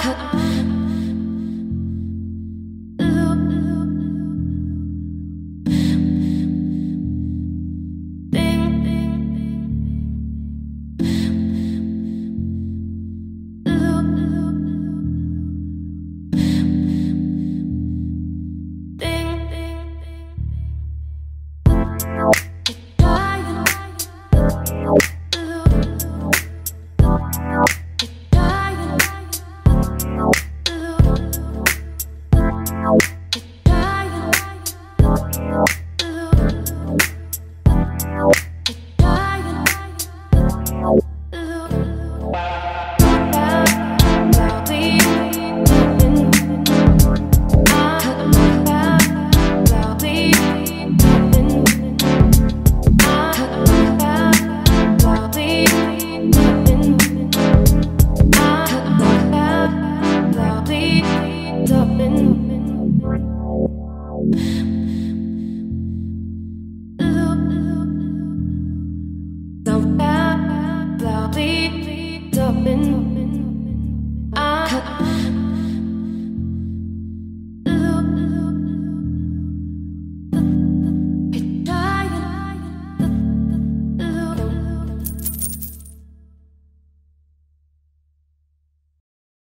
could